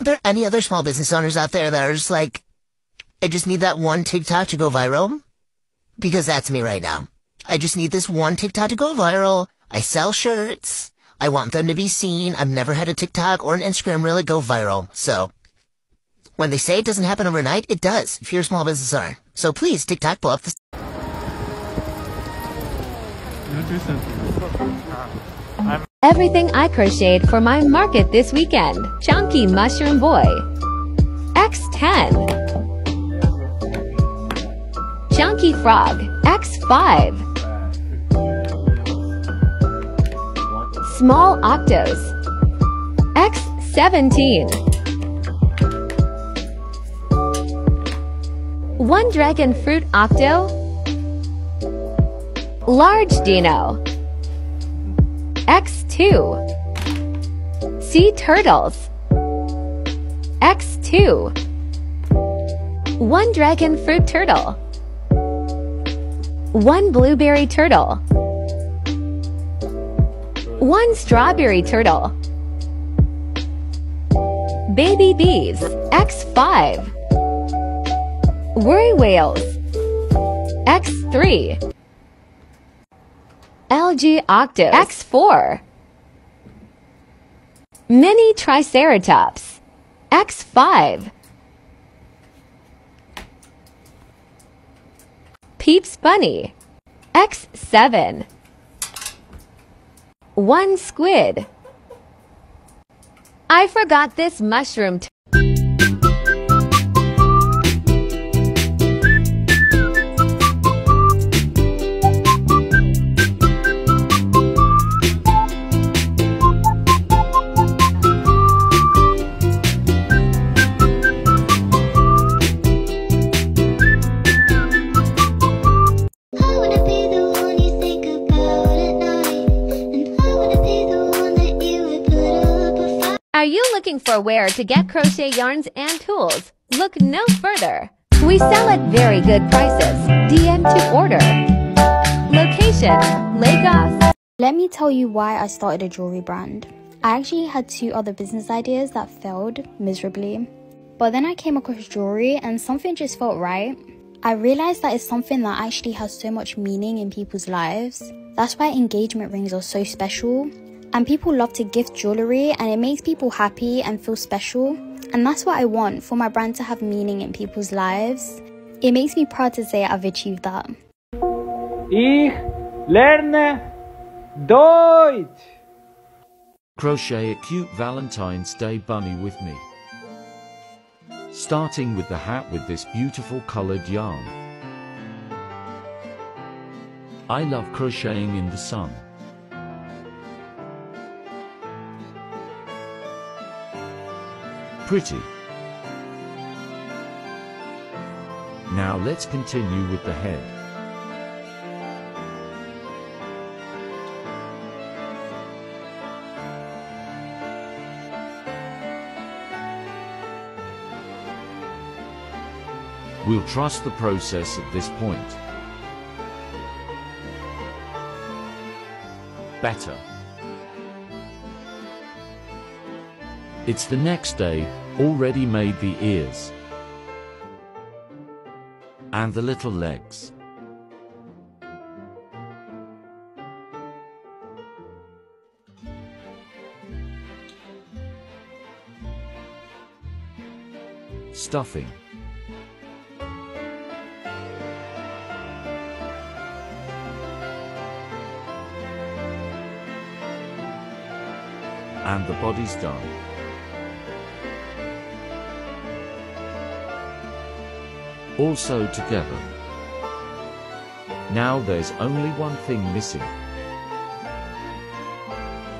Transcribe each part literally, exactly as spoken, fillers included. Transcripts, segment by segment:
Are there any other small business owners out there that are just like, I just need that one TikTok to go viral? Because that's me right now. I just need this one TikTok to go viral. I sell shirts. I want them to be seen. I've never had a TikTok or an Instagram really go viral. So when they say it doesn't happen overnight, it does if you're a small business owner. So please, TikTok, pull up this. Everything I crocheted for my market this weekend. Chunky Mushroom Boy. X ten. Chunky Frog, X five. Small Octos, X seventeen. One Dragon Fruit Octo, Large Dino, X two. Sea Turtles, X two. One Dragon Fruit Turtle, one Blueberry Turtle, one Strawberry Turtle, Baby Bees, X five. Worry Whales, X three. L G Octo, X four. Mini Triceratops, X five. Peeps Bunny, X seven. One Squid. I forgot this mushroom. Are you looking for where to get crochet yarns and tools? Look no further. We sell at very good prices. D M to order. Location, Lagos. Let me tell you why I started a jewelry brand. I actually had two other business ideas that failed miserably. But then I came across jewelry and something just felt right. I realized that it's something that actually has so much meaning in people's lives. That's why engagement rings are so special. And people love to gift jewellery, and it makes people happy and feel special. And that's what I want, for my brand to have meaning in people's lives. It makes me proud to say I've achieved that. Ich lerne Deutsch. Crochet a cute Valentine's Day bunny with me. Starting with the hat with this beautiful coloured yarn. I love crocheting in the sun. Pretty. Now let's continue with the head. We'll trust the process at this point. Better. It's the next day, already made the ears and the little legs. Stuffing. And the body's done. All sewed together. Now there's only one thing missing.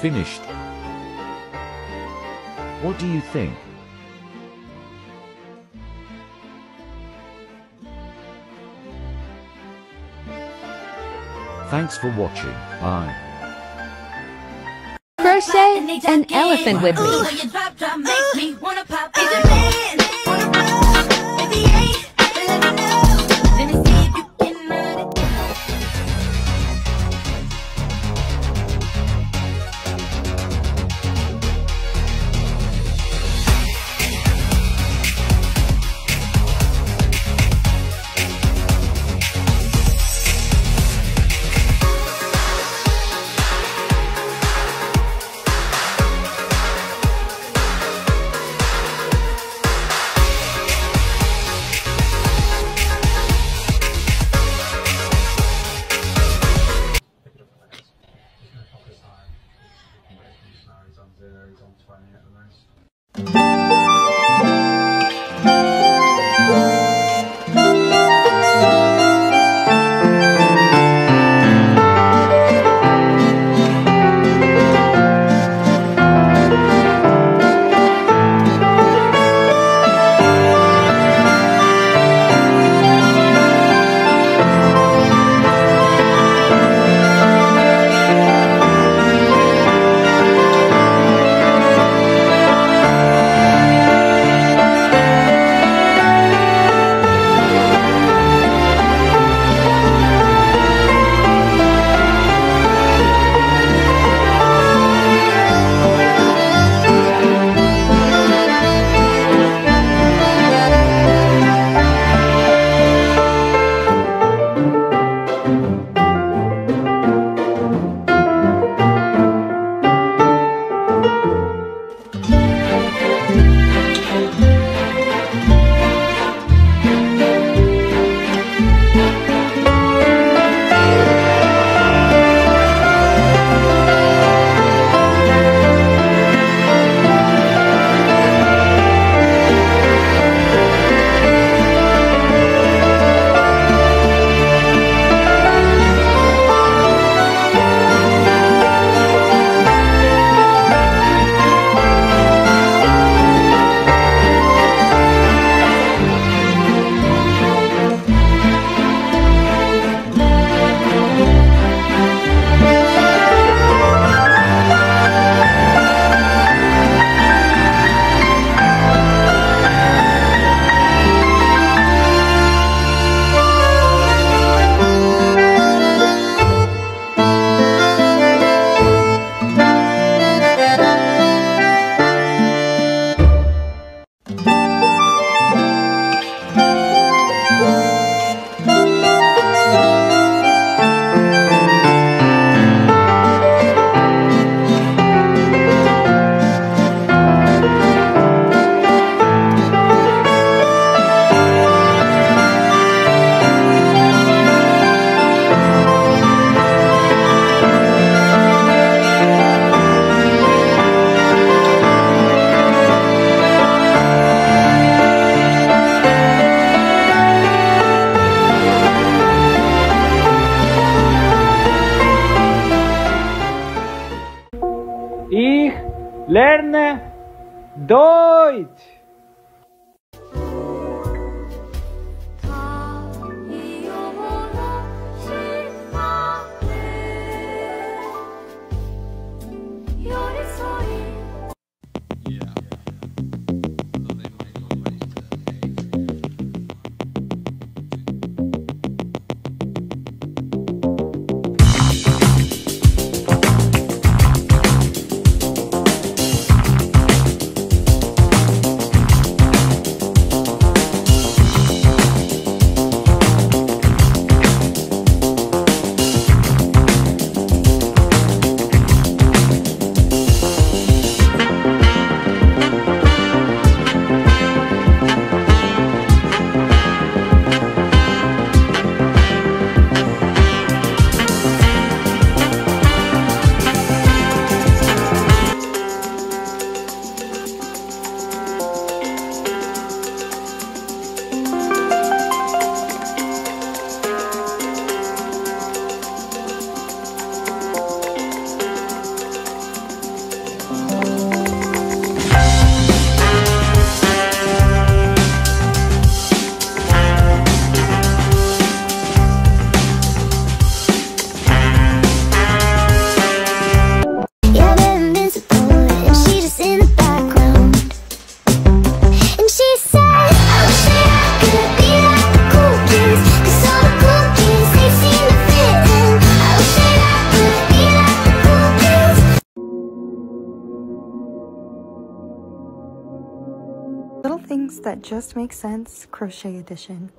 Finished. What do you think? Thanks for watching. Bye. Crochet an elephant with me. it. That just makes sense. Crochet edition.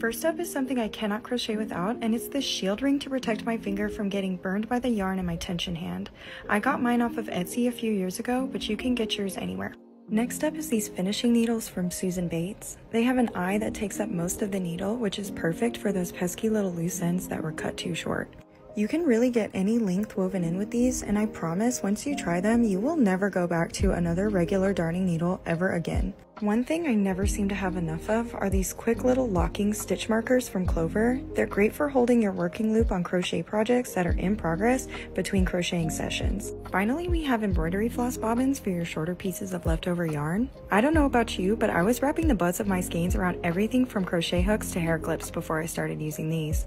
First up is something I cannot crochet without, and it's this shield ring to protect my finger from getting burned by the yarn in my tension hand. I got mine off of Etsy a few years ago, but you can get yours anywhere. Next up is these finishing needles from Susan Bates. They have an eye that takes up most of the needle, which is perfect for those pesky little loose ends that were cut too short. You can really get any length woven in with these, and I promise once you try them, you will never go back to another regular darning needle ever again. One thing I never seem to have enough of are these quick little locking stitch markers from Clover. They're great for holding your working loop on crochet projects that are in progress between crocheting sessions. Finally, we have embroidery floss bobbins for your shorter pieces of leftover yarn. I don't know about you, but I was wrapping the butts of my skeins around everything from crochet hooks to hair clips before I started using these.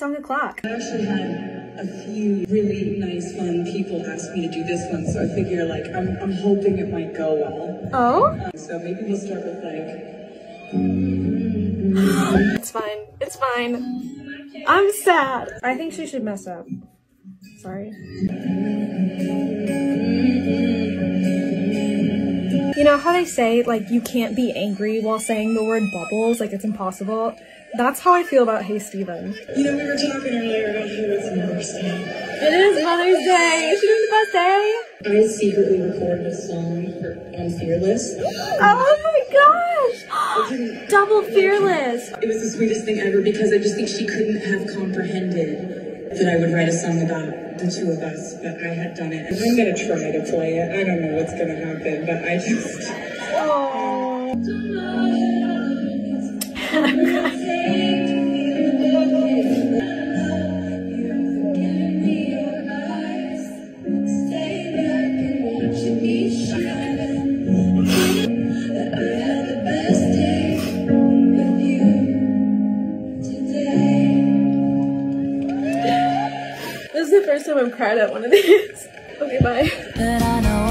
On the clock. I actually had a few really nice, fun people ask me to do this one, so I figure like I'm, I'm hoping it might go well. Oh? Um, so maybe we'll start with like. It's fine. It's fine. I'm sad. I think she should mess up. Sorry. You know how they say like you can't be angry while saying the word bubbles, like it's impossible? That's how I feel about Hey Stephen. You know, we were talking earlier about how it's Mother's Day. It is Mother's Day! Isn't it the best day? I secretly recorded a song for, on Fearless. Oh my gosh! Double Fearless! It was the sweetest thing ever because I just think she couldn't have comprehended that I would write a song about the two of us, but I had done it. I'm gonna try to play it. I don't know what's gonna happen, but I just... Oh. This is the first time I've cried at one of these. Okay, bye.